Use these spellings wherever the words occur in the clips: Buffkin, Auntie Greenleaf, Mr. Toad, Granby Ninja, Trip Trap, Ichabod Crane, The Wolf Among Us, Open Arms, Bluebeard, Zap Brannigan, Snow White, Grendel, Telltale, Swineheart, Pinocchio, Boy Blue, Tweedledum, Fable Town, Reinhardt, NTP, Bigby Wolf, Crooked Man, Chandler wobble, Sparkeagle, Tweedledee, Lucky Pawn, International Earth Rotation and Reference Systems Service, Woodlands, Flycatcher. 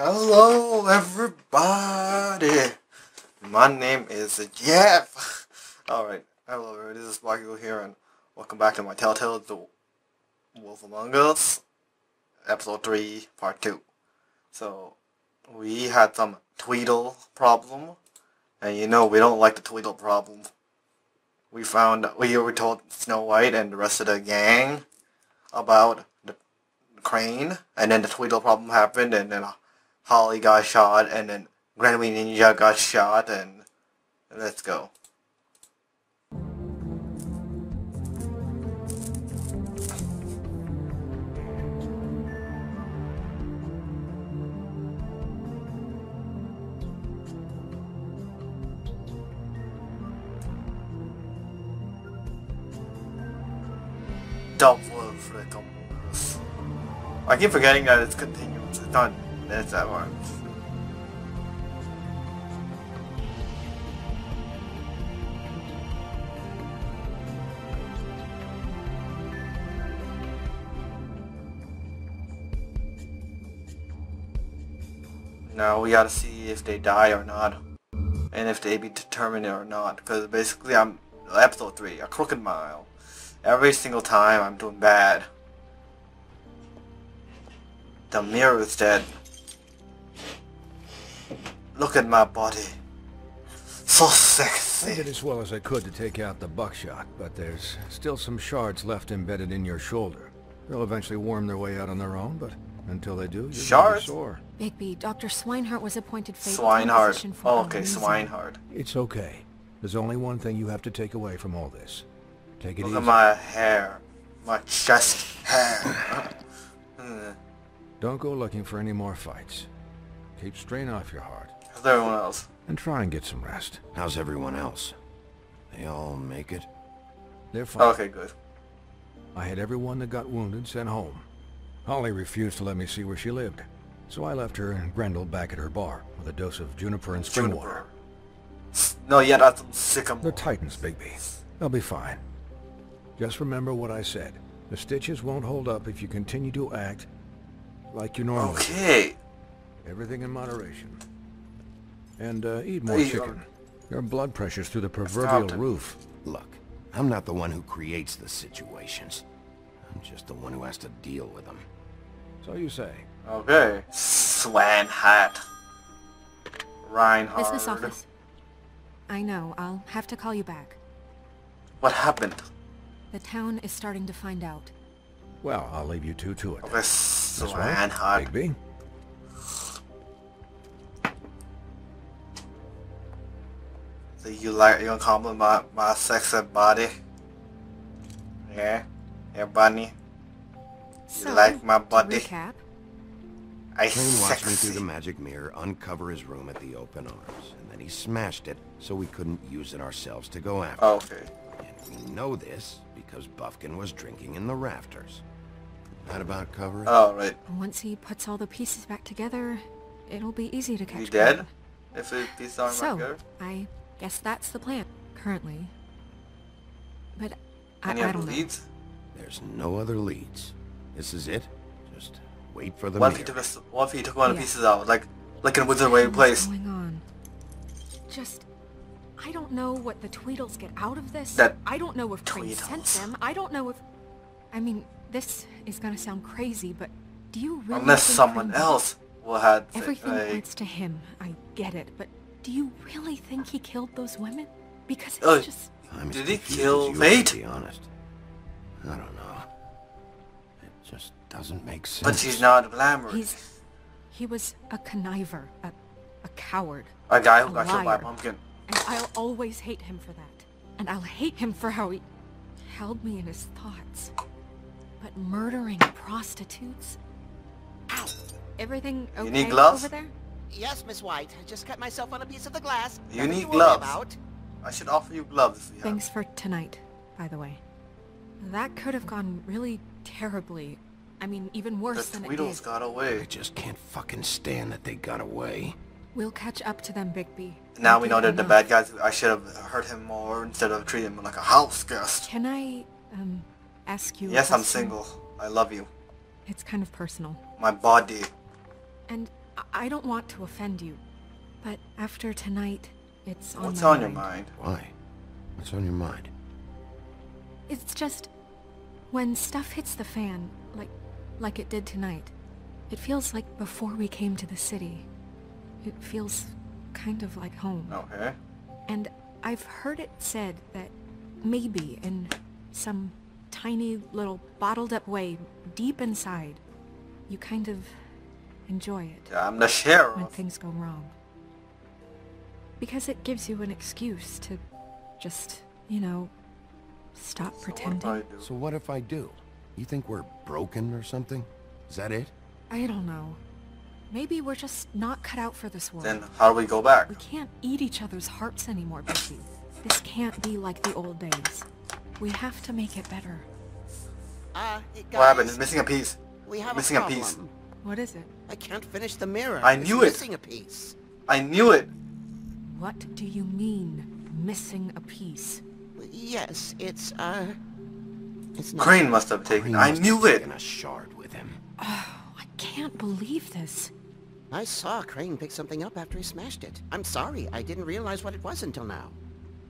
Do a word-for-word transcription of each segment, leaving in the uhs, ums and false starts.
Hello everybody, my name is Jeff. Alright, hello everybody, this is Sparkeagle here and welcome back to my Telltale The Wolf Among Us, Episode three, Part two. So, we had some Tweedle problem, and you know we don't like the Tweedle problem. We found, we were told Snow White and the rest of the gang about the Crane, and then the Tweedle problem happened, and then Holly got shot, and then Granby Ninja got shot, and let's go. Double flick almost. I keep forgetting that it's continuous, it's not. That's that one. Now we gotta see if they die or not, and if they be determined or not. Because basically, I'm episode three, a crooked mile. Every single time I'm doing bad. The mirror is dead. Look at my body. So sexy. I did as well as I could to take out the buckshot, but there's still some shards left embedded in your shoulder. They'll eventually worm their way out on their own, but until they do, you're shards? Sore. Bigby, Doctor Swineheart was appointed Fable Town physician for oh, okay, Swineheart. It's okay. There's only one thing you have to take away from all this. Take it Look easy. Look at my hair. My chest hair. Don't go looking for any more fights. Keep strain off your heart. How's everyone else? And try and get some rest. How's everyone else? They all make it? They're fine. Okay, good. I had everyone that got wounded sent home. Holly refused to let me see where she lived, so I left her and Grendel back at her bar with a dose of juniper and spring juniper. water. No, yeah, that's sycamore. They're titans, Bigby. They'll be fine. Just remember what I said. The stitches won't hold up if you continue to act like you normally do. Okay. Everything in moderation. And uh, eat more eat chicken. Them. Your blood pressure's through the proverbial roof. Look, I'm not the one who creates the situations. I'm just the one who has to deal with them. So you say. Okay. Swineheart. Reinhardt. Business office. I know. I'll have to call you back. What happened? The town is starting to find out. Well, I'll leave you two to it. Okay, Swineheart. Bigby. So you like, you gonna compliment my, my sexy body? Yeah? Yeah, bunny? You so, like my body? Recap. I Crane watched him through the magic mirror uncover his room at the Open Arms, and then he smashed it so we couldn't use it ourselves to go after oh, okay. it. And we know this because Buffkin was drinking in the rafters. Not about cover it? Oh, right. Once he puts all the pieces back together, it'll be easy to catch. He dead? If it pieces aren't so, back I... Guess that's the plan, currently. But I, Any I don't other know. leads? There's no other leads. This is it. Just wait for the What if he took, a, what if he took one of the yeah. pieces out? Like, like in Wizard Way Place. What's going on? Just, I don't know what the Tweedles get out of this. That I don't know if Crane sent them. I don't know if... I mean, this is gonna sound crazy, but do you really Unless someone else will have... Everything points to him. I get it, but... Do you really think he killed those women? Because it's uh, just... I'm did he kill Mate? To be honest. I don't know. It just doesn't make sense. But he's not glamorous. He's... He was a conniver. A, a coward. A guy who got killed by a pumpkin. And I'll always hate him for that. And I'll hate him for how he held me in his thoughts. But murdering prostitutes? Ow! Everything okay you need gloves? over there? Yes, Miss White. I just cut myself on a piece of the glass. You Nothing need gloves. About. I should offer you gloves. Yeah. Thanks for tonight, by the way. That could have gone really terribly. I mean, even worse the than it did. The Tweedles got away. I just can't fucking stand that they got away. We'll catch up to them, Bigby. Now I'll we know they're the bad guys. I should have hurt him more instead of treating him like a house guest. Can I, um, ask you? Yes, I'm single. I love you. It's kind of personal. My body. And. I don't want to offend you, but after tonight, it's on my mind. What's on your mind? Why? What's on your mind? It's just, when stuff hits the fan, like, like it did tonight, it feels like before we came to the city. It feels kind of like home. Okay. And I've heard it said that maybe in some tiny little bottled up way, deep inside, you kind of enjoy it. I'm the sheriff. When things go wrong. Because it gives you an excuse to just, you know, stop so pretending. What so what if I do? You think we're broken or something? Is that it? I don't know. Maybe we're just not cut out for this world. Then how do we go back? We can't eat each other's hearts anymore, Becky. This can't be like the old days. We have to make it better. Ah, uh, what happened? It's missing a piece. We have missing a, a piece. What is it? I can't finish the mirror. I knew it's it. Missing a piece. I knew it. What do you mean, missing a piece? Yes, it's uh, it's not. Crane must have taken. Crane I knew it. Taken a shard with him. Oh, I can't believe this. I saw Crane pick something up after he smashed it. I'm sorry, I didn't realize what it was until now.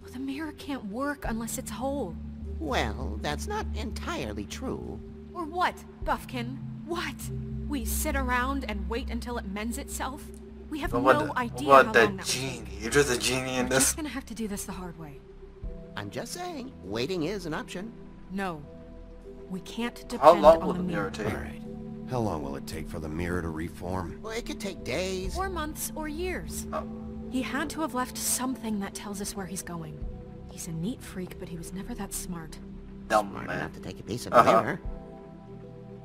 Well, the mirror can't work unless it's whole. Well, that's not entirely true. Or what, Buffkin? What? We sit around and wait until it mends itself? We have what no the, idea what how the long that genie? Will take. You're just a genie in We're this. We're gonna have to do this the hard way. I'm just saying, waiting is an option. No, we can't depend on the mirror. How long will the mirror take? All right. How long will it take for the mirror to reform? Well, it could take days, or months, or years. Oh. He had to have left something that tells us where he's going. He's a neat freak, but he was never that smart. Dumb smart man. Enough to take a piece of the uh-huh. mirror.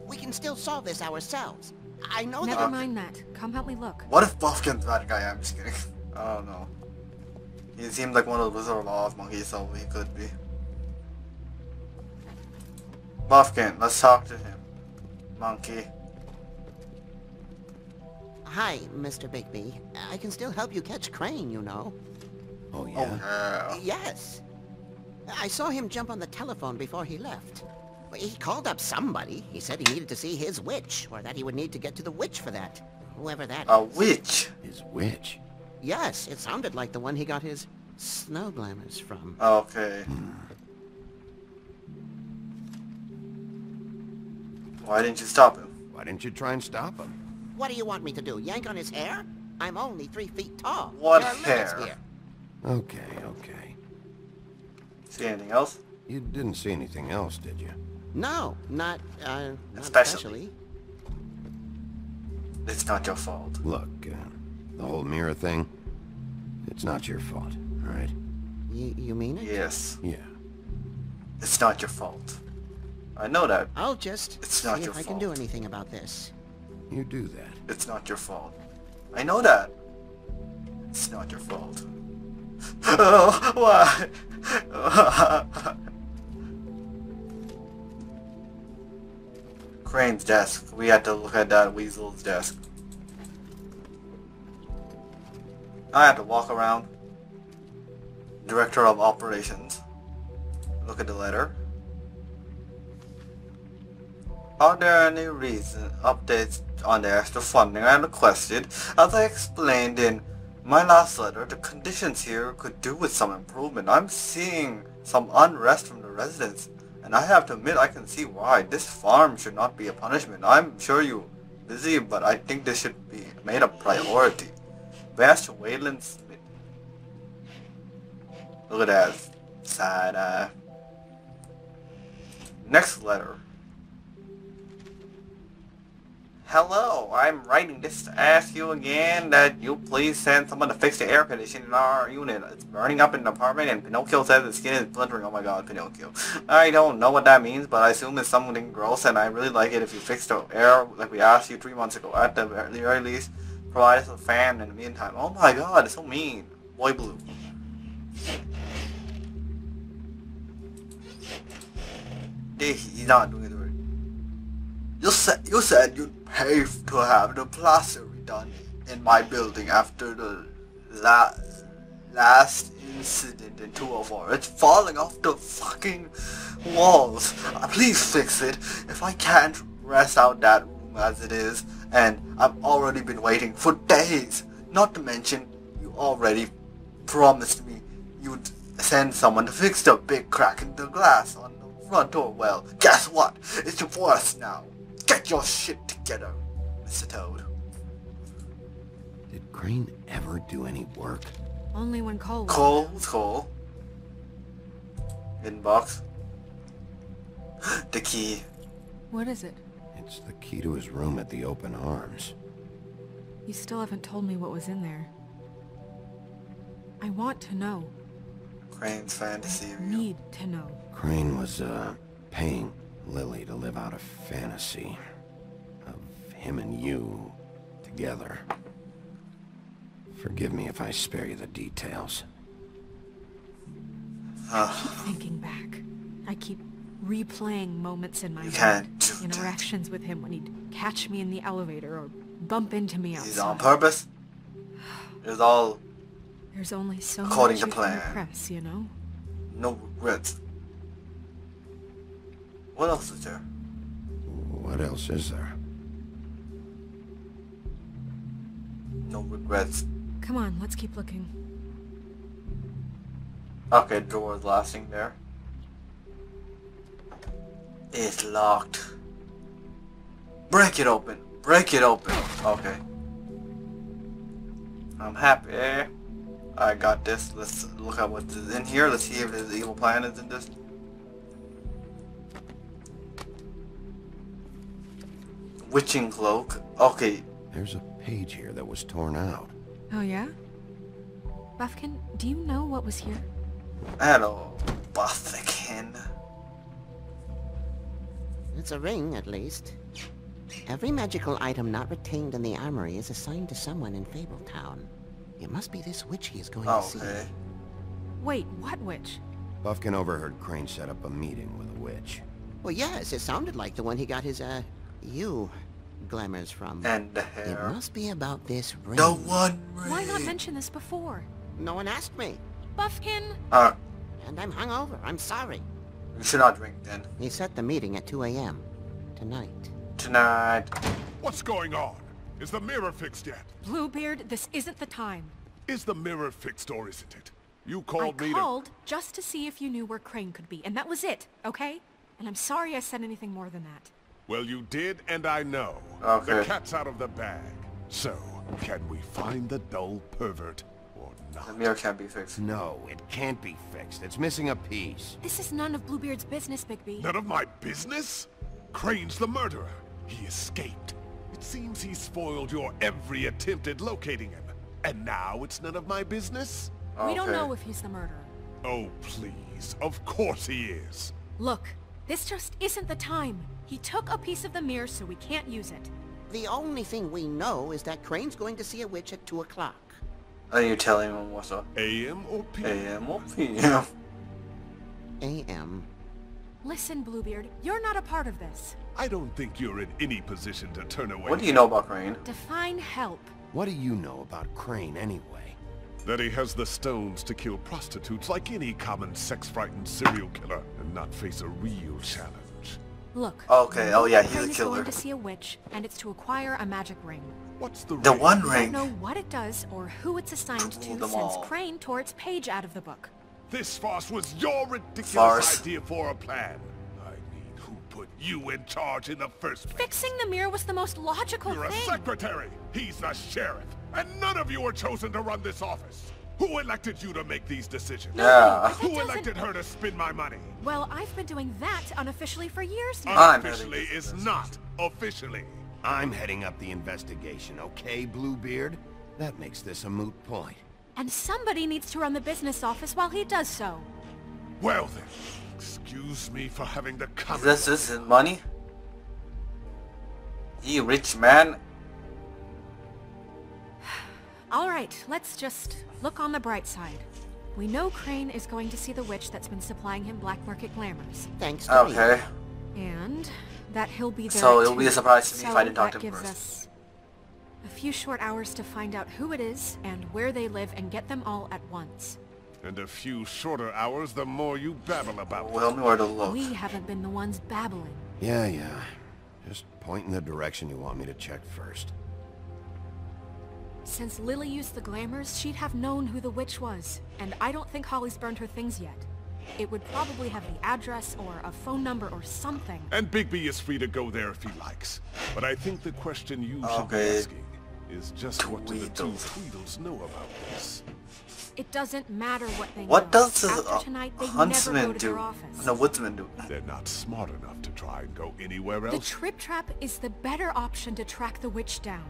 We can still solve this ourselves. I know. Never that. mind that. Come help me look. What if Buffkin's that guy? I'm just kidding. I don't know. He seemed like one of the Wizard of Oz monkeys, so he could be. Buffkin, let's talk to him. Monkey. Hi, Mister Bigby. I can still help you catch Crane, you know. Oh yeah. Oh, yeah. Yes. I saw him jump on the telephone before he left. He called up somebody. He said he needed to see his witch, or that he would need to get to the witch for that. Whoever that a is. A witch? His witch? Yes, it sounded like the one he got his snow glamours from. Okay. Why didn't you stop him? Why didn't you try and stop him? What do you want me to do? Yank on his hair? I'm only three feet tall. What hair? Here. Okay, okay. See anything else? You didn't see anything else, did you? No, not, uh, not especially. especially. It's not your fault. Look, uh, the whole mirror thing, it's not your fault, right? Y you mean it? Yes. Yeah. It's not your fault. I know that. I'll just it's not see your if fault. I can do anything about this. You do that. It's not your fault. I know that. It's not your fault. Oh, why? Crane's desk. We had to look at that weasel's desk. I had to walk around. Director of Operations. Look at the letter. Are there any recent updates on the extra funding I requested? As I explained in my last letter, the conditions here could do with some improvement. I'm seeing some unrest from the residents, and I have to admit I can see why. This farm should not be a punishment. I'm sure you're busy, but I think this should be made a priority. Vast Wayland's... Look at that. Sad eye. Next letter. Hello, I'm writing this to ask you again that you please send someone to fix the air conditioning in our unit. It's burning up in the apartment and Pinocchio says his skin is splintering. Oh my god, Pinocchio. I don't know what that means, but I assume it's something gross and I really like it if you fix the air like we asked you three months ago. At the very least, provide us a fan in the meantime. Oh my god, it's so mean. Boy Blue. He's not doing it right. You said you said you'd pay to have the plaster redone in my building after the la last incident in two oh four. It's falling off the fucking walls. Please fix it. If I can't rest out that room as it is, and I've already been waiting for days. Not to mention, you already promised me you'd send someone to fix the big crack in the glass on the front door. Well, guess what? It's worse now. Get your shit together, Mister Toad. Did Crane ever do any work? Only when Cole... Cole was Cole. Inbox. The key. What is it? It's the key to his room at the Open Arms. You still haven't told me what was in there. I want to know. Crane's fantasy. I need to know. Crane was, uh, paying Lily to live out a fantasy of him and you together. Forgive me if I spare you the details. I keep thinking back. I keep replaying moments in my head. Interactions with him when he'd catch me in the elevator or bump into me outside. He's on purpose. It's all There's only so according much to plan. Press, you know? No regrets. What else is there? What else is there? No regrets. Come on, let's keep looking. Okay, door is lasting there. It's locked. Break it open. Break it open. Okay. I'm happy. I got this. Let's look at what's in here. Let's see if his evil plan is in this. Witching cloak. Okay. There's a page here that was torn out. Oh yeah? Buffkin, do you know what was here? At all, Buffkin. It's a ring, at least. Every magical item not retained in the armory is assigned to someone in Fable Town. It must be this witch he is going oh, to see. Okay. Wait, what witch? Buffkin overheard Crane set up a meeting with a witch. Well, yes, it sounded like the one he got his, uh, you glamours from. And the hair. It must be about this ring. The one ring. Why not mention this before? No one asked me. Buffkin! Uh. And I'm hungover. I'm sorry. You should not drink, then. He set the meeting at two A M Tonight. Tonight. What's going on? Is the mirror fixed yet? Bluebeard, this isn't the time. Is the mirror fixed or isn't it? You called me to- I called just to see if you knew where Crane could be, and that was it, okay? And I'm sorry I said anything more than that. Well, you did, and I know. Okay. The cat's out of the bag. So, can we find the dull pervert? The mirror can't be fixed. No, it can't be fixed. It's missing a piece. This is none of Bluebeard's business, Bigby. None of my business? Crane's the murderer. He escaped. It seems he spoiled your every attempt at locating him. And now it's none of my business? Okay. We don't know if he's the murderer. Oh, please. Of course he is. Look, this just isn't the time. He took a piece of the mirror, so we can't use it. The only thing we know is that Crane's going to see a witch at two o'clock. Are you telling him what's up? A M or P M? A M or P M? A M Listen, Bluebeard, you're not a part of this. I don't think you're in any position to turn away. What do you know about Crane? Define help. What do you know about Crane, anyway? That he has the stones to kill prostitutes like any common sex-frightened serial killer and not face a real challenge. Look. Okay, oh yeah, he's a killer. Going to see a witch, and it's to acquire a magic ring. What's the, the ring? One ring. I don't know what it does or who it's assigned to since all. Crane tore its page out of the book. This farce was your ridiculous farce. idea for a plan. I mean, who put you in charge in the first place? Fixing the mirror was the most logical You're thing. You're a secretary. He's the sheriff. And none of you were chosen to run this office. Who elected you to make these decisions? Yeah. Who elected her to spend my money? Well, I've been doing that unofficially for years now. Unofficially is not officially. I'm heading up the investigation, okay, Bluebeard? That makes this a moot point. And somebody needs to run the business office while he does so. Well then, excuse me for having the comment. This isn't money? You rich man. Alright, let's just look on the bright side. We know Crane is going to see the witch that's been supplying him black market glamours. Thanks to Okay. You. And... that he'll be there. So it'll be a surprise to me if I didn't talk to him first. That gives us a few short hours to find out who it is and where they live and get them all at once. And a few shorter hours, the more you babble about. Well, nowhere to look. We haven't been the ones babbling. Yeah, yeah. Just point in the direction you want me to check first. Since Lily used the glamours, she'd have known who the witch was, and I don't think Holly's burned her things yet. It would probably have the address or a phone number or something. And Bigby is free to go there if he likes. But I think the question you okay. should be asking is just Tweedle. what do the two Tweedles know about this? It doesn't matter what they what know. What does the huntsman do? And the woodsman do? They're not smart enough to try and go anywhere else. The Trip Trap is the better option to track the witch down.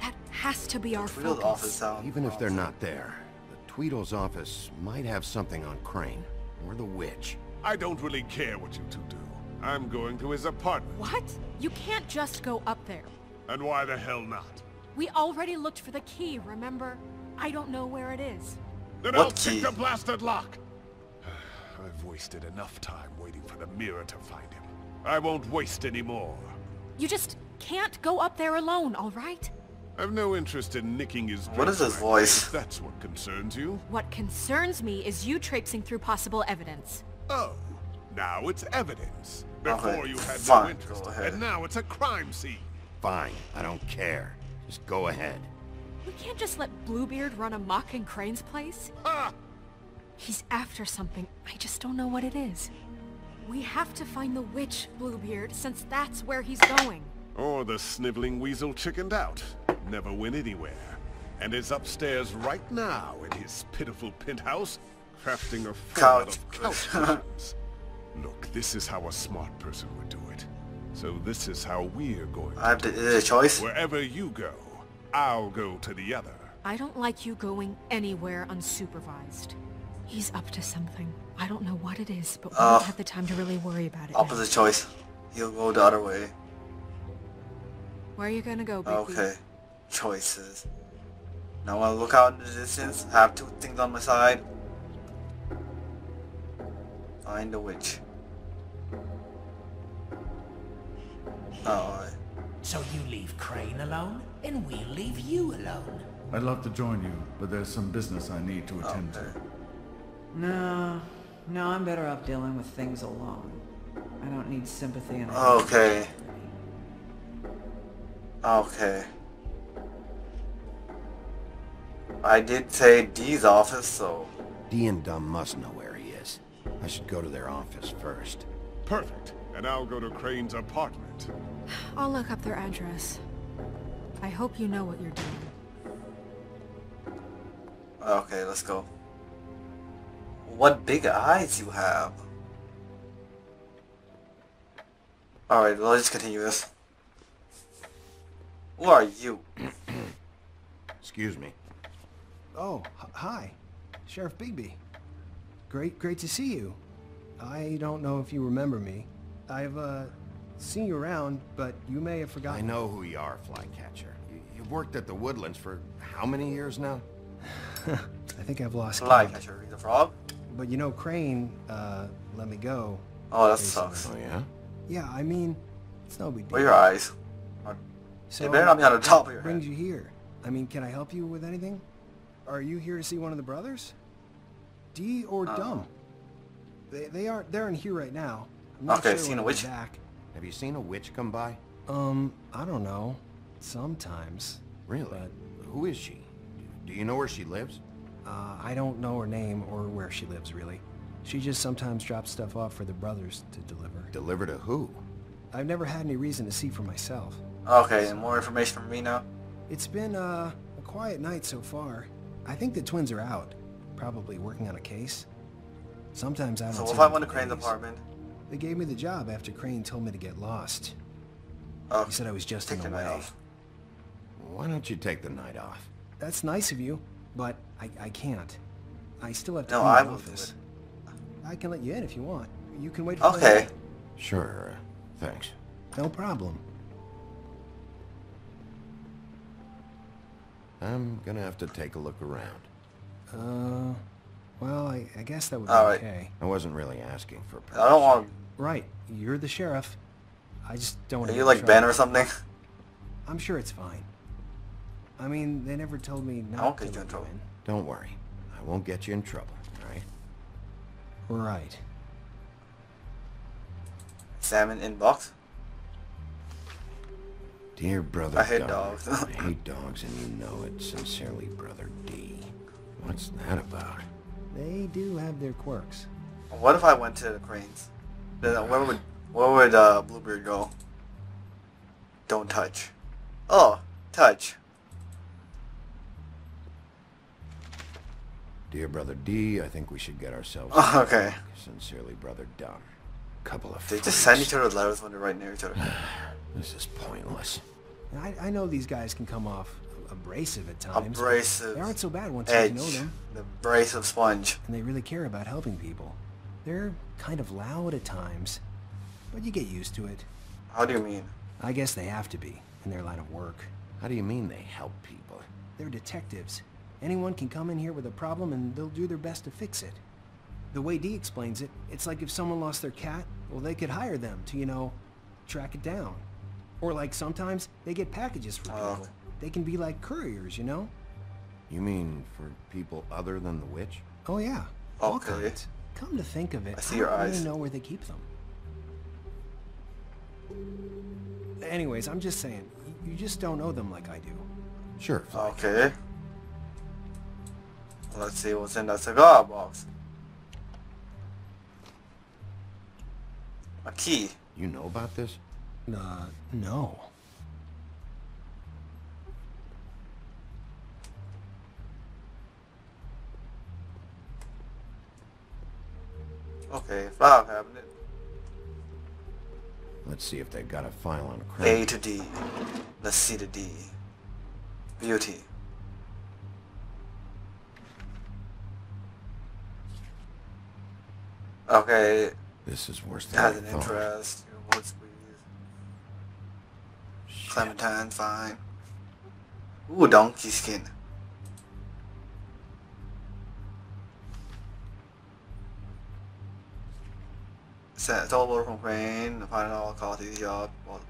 That has to be the our focus. Office Even if they're not there, the Tweedle's office might have something on Crane. Or the witch. I don't really care what you two do. I'm going to his apartment. What? You can't just go up there. And why the hell not? We already looked for the key, remember? I don't know where it is. Then I'll pick the blasted lock. I've wasted enough time waiting for the mirror to find him. I won't waste any more. You just can't go up there alone, all right? I've no interest in nicking his What is his voice? If that's what concerns you. What concerns me is you traipsing through possible evidence. Oh, now it's evidence. Before okay. you had Fine. no interest, and now it's a crime scene. Fine, I don't care. Just go ahead. We can't just let Bluebeard run amok in Crane's place. Ah! He's after something. I just don't know what it is. We have to find the witch, Bluebeard, since that's where he's going. Or the sniveling weasel chickened out. Never went anywhere, and is upstairs right now in his pitiful penthouse, crafting a fraud of couch cushions. Look, this is how a smart person would do it. So this is how we're going. I have the choice. Wherever you go, I'll go to the other. I don't like you going anywhere unsupervised. He's up to something. I don't know what it is, but we uh, don't have the time to really worry about it. Opposite now. choice. You'll go the other way. Where are you gonna go, Bigby? Okay. Choices. Now I look out in the distance. I have two things on my side. Find the witch. Oh. So you leave Crane alone, and we leave you alone. I'd love to join you, but there's some business I need to attend okay. to. No, no, I'm better off dealing with things alone. I don't need sympathy and. Okay. Okay. I did say D's office, so... D and Dumb must know where he is. I should go to their office first. Perfect. And I'll go to Crane's apartment. I'll look up their address. I hope you know what you're doing. Okay, let's go. What big eyes you have. Alright, let's continue this. Who are you? Excuse me. Oh, hi. Sheriff Bigby. Great, great to see you. I don't know if you remember me. I've, uh, seen you around, but you may have forgotten. I know who you are, Flycatcher. You, you've worked at the Woodlands for how many years now? I think I've lost count. Flycatcher, the frog? But you know, Crane, uh, let me go. Oh, that sucks. Oh, yeah? Yeah, I mean, it's no big deal. Well, your eyes. So they better not be on the top of your head. Brings you here. I mean, can I help you with anything? Are you here to see one of the brothers? D or uh, Dumb? They they aren't they're in here right now. I'm not okay, sure I've seen a witch. Back. Have you seen a witch come by? Um, I don't know. Sometimes. Really? But who is she? Do you know where she lives? Uh, I don't know her name or where she lives really. She just sometimes drops stuff off for the brothers to deliver. Deliver to who? I've never had any reason to see for myself. Okay, and more information from me now. It's been uh, a quiet night so far. I think the twins are out, probably working on a case. Sometimes I don't. So if I went to Crane's apartment, they gave me the job after Crane told me to get lost. Oh, he said I was just in the way. Why don't you take the night off? That's nice of you, but I, I can't. I still have to clean my office. I can let you in if you want. You can wait. For okay. Sure. Thanks. No problem. I'm gonna have to take a look around. Uh, well, I, I guess that would be right. okay. I wasn't really asking for permission. I don't want... Right, you're the sheriff. I just don't want to... Are you like Ben or something? I'm sure it's fine. I mean, they never told me not I won't to get you in trouble. In. Don't worry. I won't get you in trouble, alright? Right. Salmon inbox? Dear brother, I hate dogs. I hate dogs, and you know it. Sincerely, brother D. What's that about? They do have their quirks. What if I went to the cranes? Then uh, where would where would uh, Bluebeard go? Don't touch. Oh, touch. Dear brother D, I think we should get ourselves. Oh, okay. Back. Sincerely, brother Dom. Couple of. They freaks. Just send each other letters when they're right near each other. This is pointless. I, I know these guys can come off abrasive at times. Abrasive. They aren't so bad once edge. You know them. The abrasive sponge. And they really care about helping people. They're kind of loud at times, but you get used to it. How do you mean? I guess they have to be in their line of work. How do you mean they help people? They're detectives. Anyone can come in here with a problem and they'll do their best to fix it. The way Dee explains it, it's like if someone lost their cat, well, they could hire them to, you know, track it down. Or like sometimes they get packages for people. Oh. They can be like couriers, you know? You mean for people other than the witch? Oh yeah. Okay. All kinds. Come to think of it, I see your eyes. I don't really know where they keep them. Anyways, I'm just saying, you just don't know them like I do. Sure. Okay. Let's see what's in that cigar box. A key. You know about this? Uh, no. Okay, file cabinet. Let's see if they've got a file on crime. A to D. Let's see to D. Beauty. Okay. This is worse than I thought. Has an interest. Clementine, fine. Ooh, donkey skin. Sent all over from Crane. The final call to the job. Well,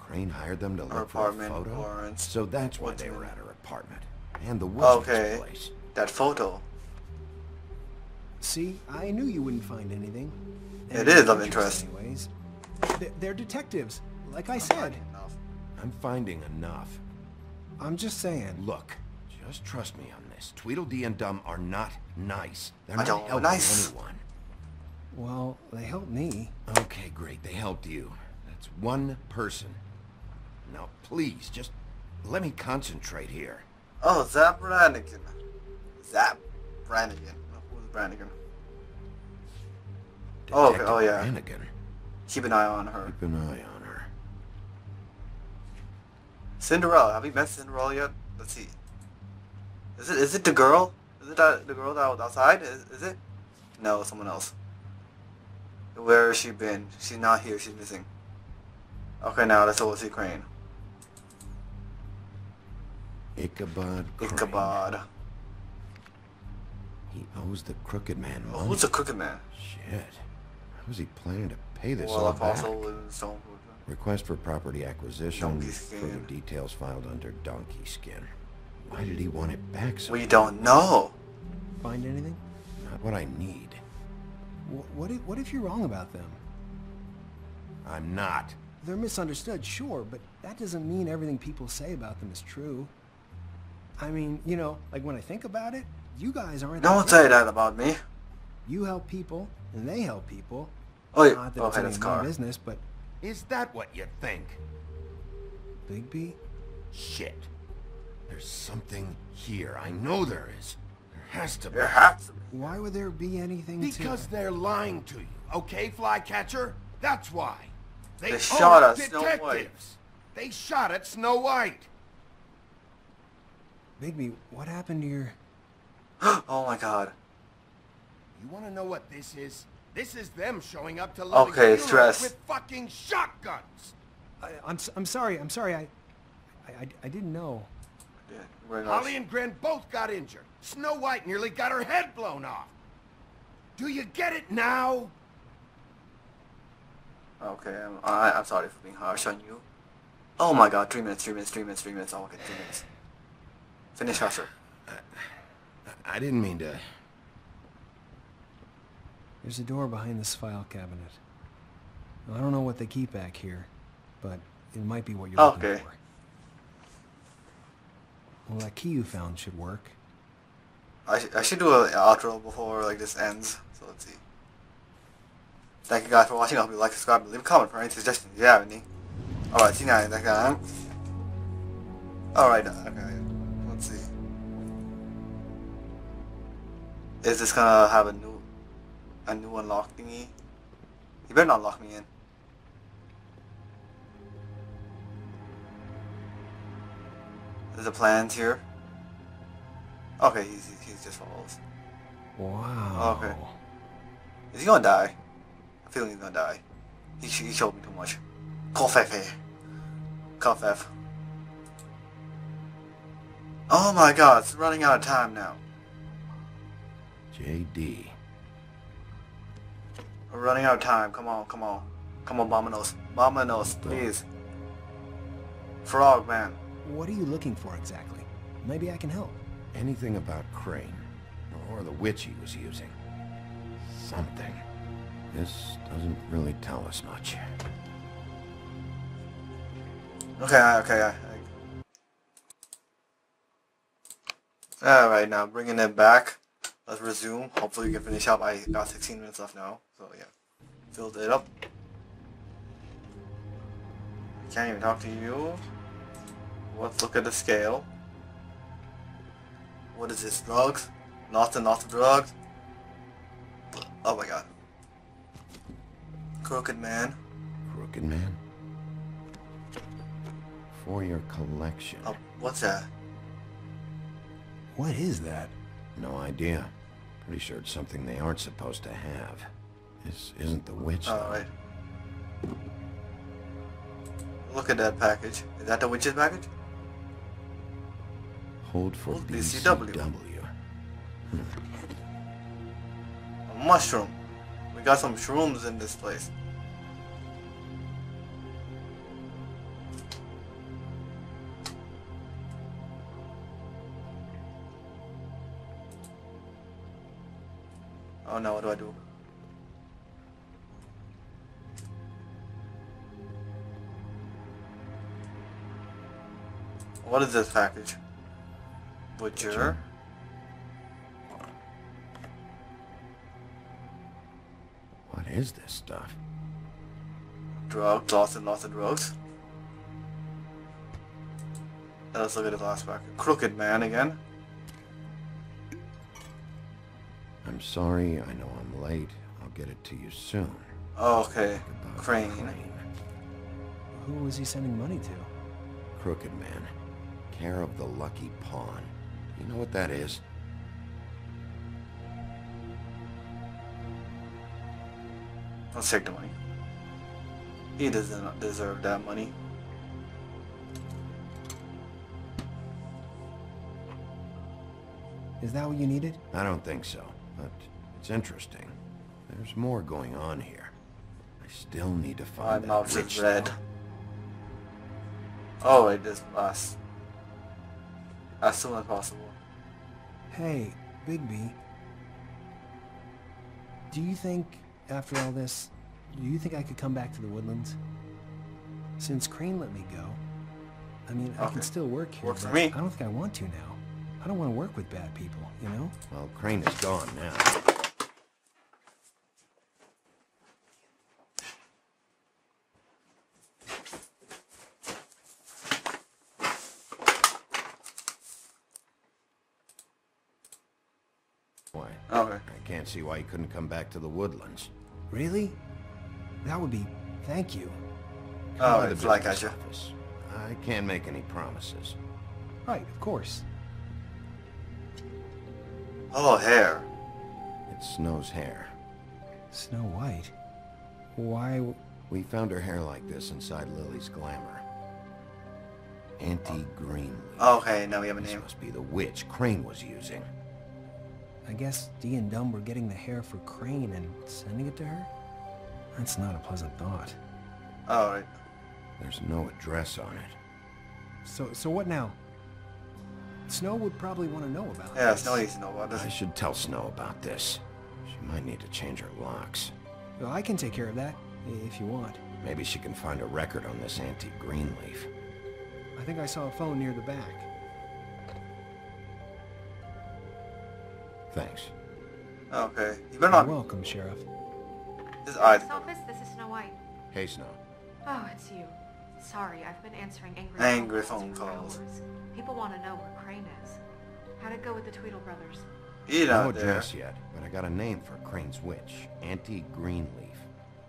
Crane hired them to look apartment, for a photo. Warrants, so that's why they were at her apartment and the Woodlands okay. place. That photo. See, I knew you wouldn't find anything. It is of interest. Anyways, they're detectives, like I said. I'm finding enough. I'm just saying. Look, just trust me on this. Tweedledee and Dum are not nice. They're not helping nice. anyone. Well, they helped me. Okay, great. They helped you. That's one person. Now, please, just let me concentrate here. Oh, Zap Brannigan. Zap Brannigan. Who's Brannigan? Oh, okay. Oh, yeah. Brannigan. Keep an eye on her. Keep an eye on her. Cinderella. Have we met Cinderella yet? Let's see. Is it? Is it the girl? Is it that, the girl that was outside? Is, is it? No, someone else. Where has she been? She's not here. She's missing. Okay, now let's go see Crane. Ichabod. Crane. Ichabod. He owes the Crooked Man money. Oh, who's the Crooked Man? Shit. How's he planning to pay this well, all back? Request for property acquisition. Further details filed under Donkey Skin. Why did he want it back so? We don't know. Find anything? Not what I need. Wh what if, what if you're wrong about them? I'm not. They're misunderstood, sure, but that doesn't mean everything people say about them is true. I mean, you know, like when I think about it, you guys aren't. Don't say that about me. You help people, and they help people. Oh, yeah. Not that okay, it's any business, but is that what you think? Bigby? Shit. There's something here. I know there is. There has to be. There has to be. Why would there be anything? Because to... they're lying to you. Okay, Flycatcher? That's why. They, they shot at Snow White. They shot at Snow White. Bigby, what happened to your? Oh my God. You want to know what this is? This is them showing up to Lovey's okay, stress. With fucking shotguns. I, I'm I'm sorry. I'm sorry. I I, I, I didn't know. Yeah, Holly and Gren both got injured. Snow White nearly got her head blown off. Do you get it now? Okay. I'm, I, I'm sorry for being harsh on you. Oh my God. Three minutes. Three minutes. Three minutes. Three minutes. Oh, okay. Three minutes. Finish, Husser. I, I didn't mean to. There's a door behind this file cabinet. Now, I don't know what they keep back here, but it might be what you're okay. looking for. Well, that key you found should work. I, sh I should do an outro before like this ends. So let's see. Thank you guys for watching. I hope you like, subscribe, and leave a comment for any suggestions if you have any. Alright, see you guys next time. Alright, okay. Let's see. Is this gonna have a new a new unlock thingy? You better not lock me in. There's a plans here. Okay, he's, he's just follows. Wow. Okay. Is he gonna die? I feel he's gonna die. He, he showed me too much. Coffee. Coffee. Oh my god, it's running out of time now. J D. We're running out of time. Come on, come on. Come on, Bominos. Bominos, please. Frog, man. What are you looking for exactly? Maybe I can help. Anything about Crane, or the witch he was using. Something. This doesn't really tell us much. Okay, okay. Alright, now bringing it back. Let's resume. Hopefully we can finish up. I got sixteen minutes left now. So yeah. Filled it up. I can't even talk to you. Let's look at the scale. What is this? Drugs? Lots and lots of drugs. Oh my god. Crooked Man. Crooked Man? For your collection. Oh, what's that? What is that? No idea. Pretty sure it's something they aren't supposed to have. This isn't the witch, though. Alright. Look at that package. Is that the witch's package? Hold for B C W. A mushroom. We got some shrooms in this place. Oh no, what do I do? What is this package? Butcher. What is this stuff? Drugs, lots and lots of drugs. Let's look at the last package. Crooked Man again. I'm sorry, I know I'm late. I'll get it to you soon. Oh, okay. Crane. Crane. Who was he sending money to? Crooked Man. Care of the Lucky Pawn. You know what that is? Let's take the money. He doesn't deserve that money. Is that what you needed? I don't think so, but it's interesting. There's more going on here. I still need to find that rich red. Oh, it is us. As soon as possible. Hey, Bigby. Do you think, after all this, do you think I could come back to the Woodlands? Since Crane let me go, I mean, okay. I can still work here. Work for me. I don't think I want to now. I don't want to work with bad people, you know? Well, Crane is gone now. Can't see why you couldn't come back to the Woodlands. Really? That would be... thank you. Oh, the Flycatcher. I can't make any promises. Right, of course. Oh, hair. It's Snow's hair. Snow White? Why... W we found her hair like this inside Lily's glamour. Auntie Greenleaf. Okay, now we have a name. This must be the witch Crane was using. I guess Dee and Dum were getting the hair for Crane and sending it to her? That's not a pleasant thought. Alright. There's no address on it. So so what now? Snow would probably want to know about this. Yeah, Snow needs to know about this. I should tell Snow about this. She might need to change her locks. Well, I can take care of that, if you want. Maybe she can find a record on this Auntie Greenleaf. I think I saw a phone near the back. Thanks. Okay. You've been on. You're welcome, Sheriff. This is Ike. Office. This is Snow White. Hey, Snow. Oh, it's you. Sorry, I've been answering angry, angry phone calls. calls. People want to know where Crane is. How'd it go with the Tweedle brothers? He's no out there. address yet, but I got a name for Crane's witch, Auntie Greenleaf.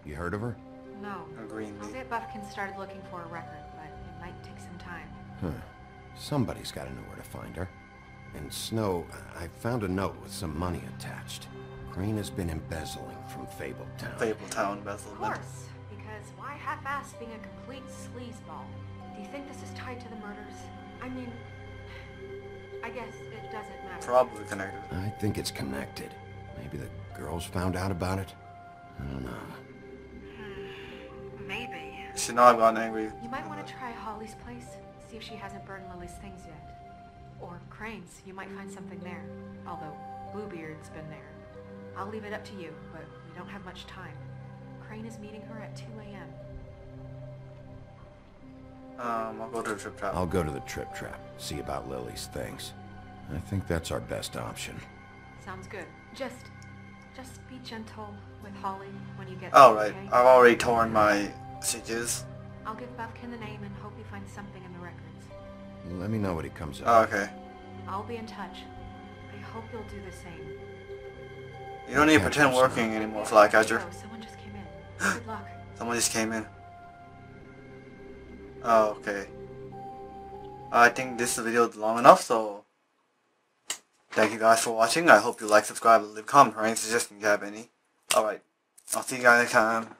You heard of her? No. Greenleaf. I'll bet Buffkin started looking for a record, but it might take some time. Huh. Somebody's got to know where to find her. And Snow, I found a note with some money attached. Crane has been embezzling from Fable Town. Fable Town embezzlement. Of course, because why half-ass being a complete sleazeball? Do you think this is tied to the murders? I mean, I guess it doesn't matter. Probably connected. I think it's connected. Maybe the girls found out about it? I don't know. Hmm, maybe. Should not have gotten angry. You might want to try Holly's place. See if she hasn't burned Lily's things yet. Or Crane's. You might find something there. Although, Bluebeard's been there. I'll leave it up to you, but we don't have much time. Crane is meeting her at two A M Um, I'll go to the Trip Trap. I'll go to the Trip Trap. See about Lily's things. I think that's our best option. Sounds good. Just, just be gentle with Holly when you get there. Alright, okay? I've already torn my stitches. I'll give Buffkin the name and hope he finds something in the records. Let me know what he comes up. Oh, okay. I'll be in touch. I hope you'll do the same. You don't need to pretend working anymore, Flycatcher. Oh, someone just came in. Good luck. Someone just came in. Oh, okay. I think this video is long enough, so thank you guys for watching. I hope you like, subscribe, leave a comment, or any suggestions if you have any. Alright. I'll see you guys next time.